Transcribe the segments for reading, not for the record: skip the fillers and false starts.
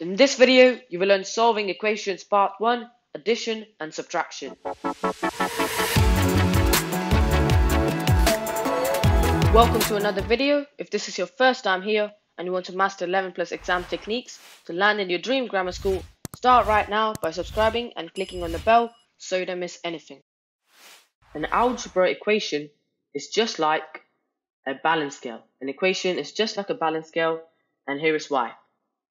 In this video, you will learn solving equations part 1, addition and subtraction. Welcome to another video. If this is your first time here and you want to master 11 plus exam techniques to land in your dream grammar school, start right now by subscribing and clicking on the bell so you don't miss anything. An algebra equation is just like a balance scale. An equation is just like a balance scale, and here is why.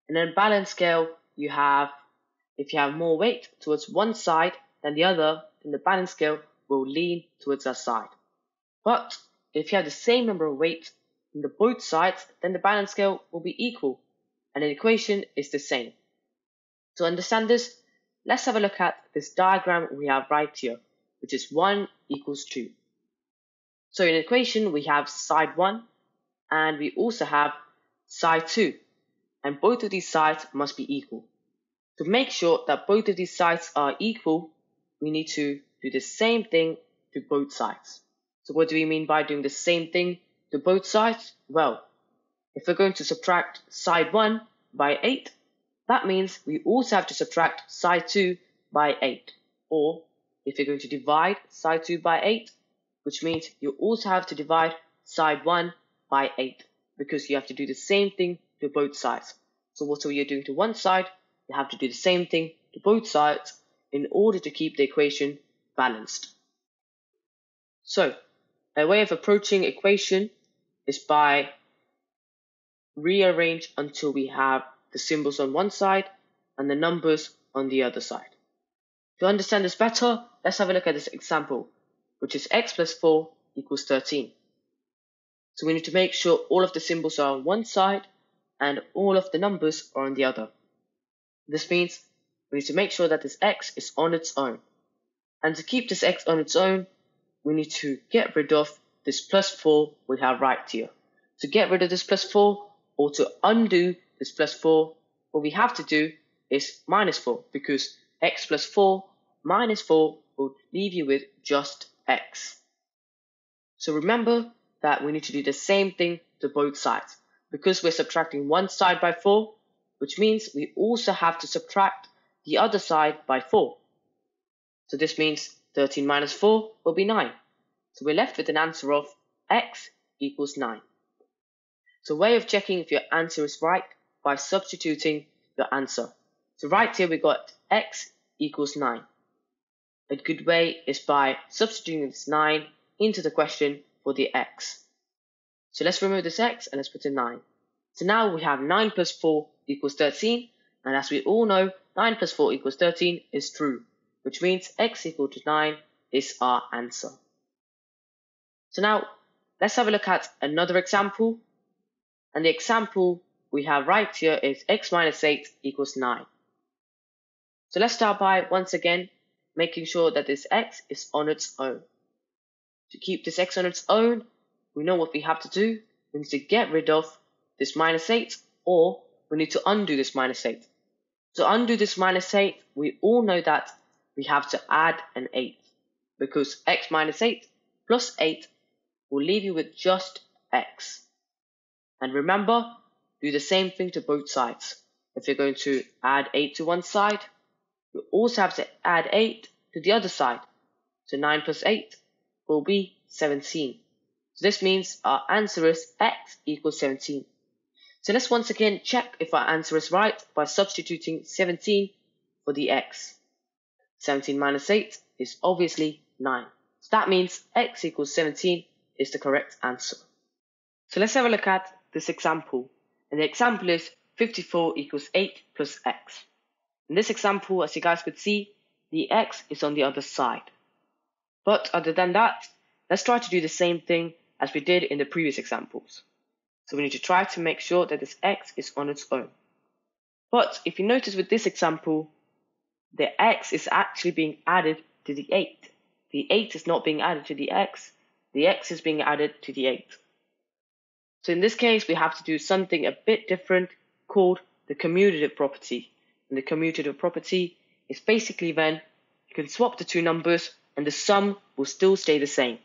In a balance scale, if you have more weight towards one side than the other, then the balance scale will lean towards that side. But if you have the same number of weight on the both sides, then the balance scale will be equal, and an equation is the same. To understand this, let's have a look at this diagram we have right here, which is 1 equals 2. So in an equation, we have side 1, and we also have side 2. And both of these sides must be equal. To make sure that both of these sides are equal, we need to do the same thing to both sides. So what do we mean by doing the same thing to both sides? Well, if we're going to subtract side 1 by 8, that means we also have to subtract side 2 by 8. Or if you're going to divide side 2 by 8, which means you also have to divide side 1 by 8, because you have to do the same thing to both sides. So whatever you're doing to one side, you have to do the same thing to both sides in order to keep the equation balanced. So a way of approaching equation is by rearrange until we have the symbols on one side and the numbers on the other side. To understand this better, let's have a look at this example, which is x plus 4 equals 13. So we need to make sure all of the symbols are on one side and all of the numbers are on the other. This means we need to make sure that this x is on its own. And to keep this x on its own, we need to get rid of this plus 4 we have right here. To get rid of this plus 4, or to undo this plus 4, what we have to do is minus 4, because x plus 4 minus 4 will leave you with just x. So remember that we need to do the same thing to both sides. Because we're subtracting one side by 4, which means we also have to subtract the other side by 4. So this means 13 minus 4 will be 9. So we're left with an answer of x equals 9. So a way of checking if your answer is right by substituting your answer. So right here we got x equals 9. A good way is by substituting this 9 into the question for the x. So let's remove this x and let's put in 9. So now we have 9 plus 4 equals 13. And as we all know, 9 plus 4 equals 13 is true, which means x equal to 9 is our answer. So now let's have a look at another example. And the example we have right here is x minus 8 equals 9. So let's start by, once again, making sure that this x is on its own. To keep this x on its own, we know what we have to do. We need to get rid of this minus 8, or we need to undo this minus 8. To undo this minus 8, we all know that we have to add an 8, because x minus 8 plus 8 will leave you with just x. And remember, do the same thing to both sides. If you're going to add 8 to one side, you also have to add 8 to the other side. So 9 plus 8 will be 17. So this means our answer is x equals 17. So let's once again check if our answer is right by substituting 17 for the x. 17 minus 8 is obviously 9. So that means x equals 17 is the correct answer. So let's have a look at this example. And the example is 54 equals 8 plus x. In this example, as you guys could see, the x is on the other side. But other than that, let's try to do the same thing as we did in the previous examples. So we need to try to make sure that this x is on its own. But if you notice with this example, the x is actually being added to the 8. The 8 is not being added to the x is being added to the 8. So in this case, we have to do something a bit different called the commutative property. And the commutative property is basically when you can swap the two numbers and the sum will still stay the same,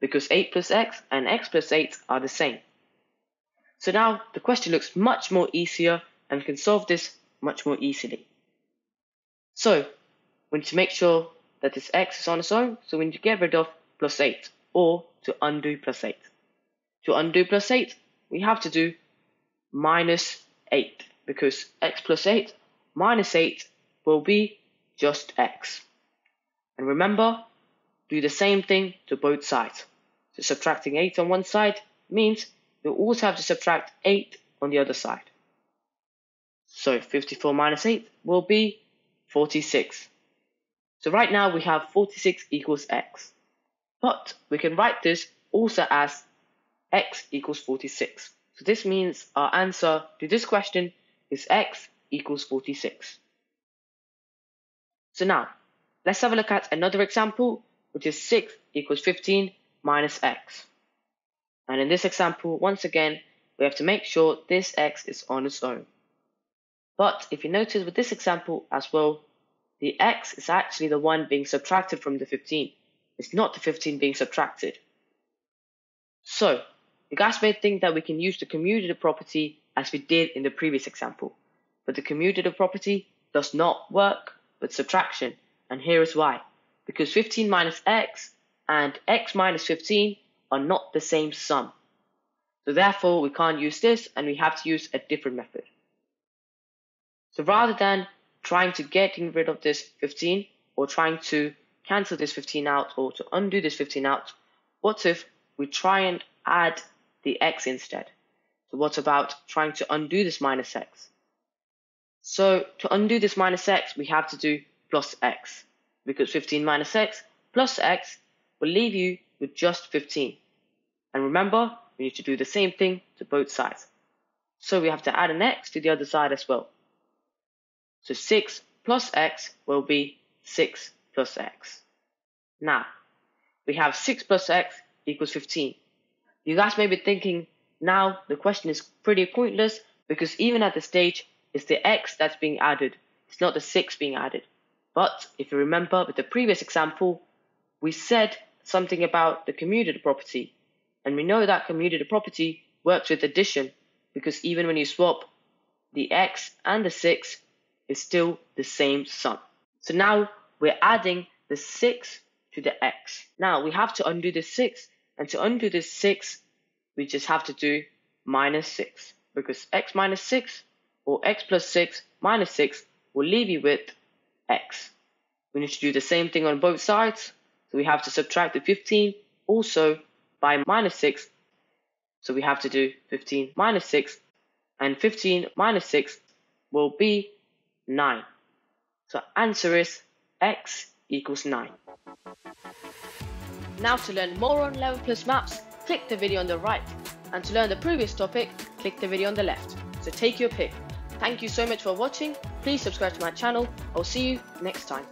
because 8 plus x and x plus 8 are the same. So now the question looks much more easier and we can solve this much more easily. So we need to make sure that this x is on its own, so we need to get rid of plus 8, or to undo plus 8. To undo plus 8, we have to do minus 8, because x plus 8 minus 8 will be just x. And remember, do the same thing to both sides. So subtracting 8 on one side means you'll also have to subtract 8 on the other side. So 54 minus 8 will be 46. So right now we have 46 equals x. But we can write this also as x equals 46. So this means our answer to this question is x equals 46. So now, let's have a look at another example, which is 6 equals 15 minus x. And in this example, once again, we have to make sure this x is on its own. But if you notice with this example as well, the x is actually the one being subtracted from the 15. It's not the 15 being subtracted. So, you guys may think that we can use the commutative property as we did in the previous example. But the commutative property does not work with subtraction. And here is why. Because 15 minus x and x minus 15 are not the same sum. So therefore, we can't use this and we have to use a different method. So rather than trying to get rid of this 15 or trying to cancel this 15 out or to undo this 15 out, what if we try and add the x instead? So what about trying to undo this minus x? So to undo this minus x, we have to do plus x, because 15 minus x plus x will leave you with just 15. And remember, we need to do the same thing to both sides. So we have to add an x to the other side as well. So 6 plus x will be 6 plus x. Now, we have 6 plus x equals 15. You guys may be thinking, now the question is pretty pointless, because even at this stage, it's the x that's being added. It's not the 6 being added. But if you remember with the previous example, we said something about the commutative property. And we know that commutative property works with addition, because even when you swap the x and the 6, it's still the same sum. So now we're adding the 6 to the x. Now we have to undo this 6, and to undo this 6, we just have to do minus 6, because x minus 6 or x plus 6 minus 6 will leave you with x. We need to do the same thing on both sides, so we have to subtract the 15 also by minus 6, so we have to do 15 minus 6, and 15 minus 6 will be 9. So answer is x equals 9. Now to learn more on Level Plus Maths, click the video on the right, and to learn the previous topic, click the video on the left. So take your pick. Thank you so much for watching. Please subscribe to my channel. I'll see you next time.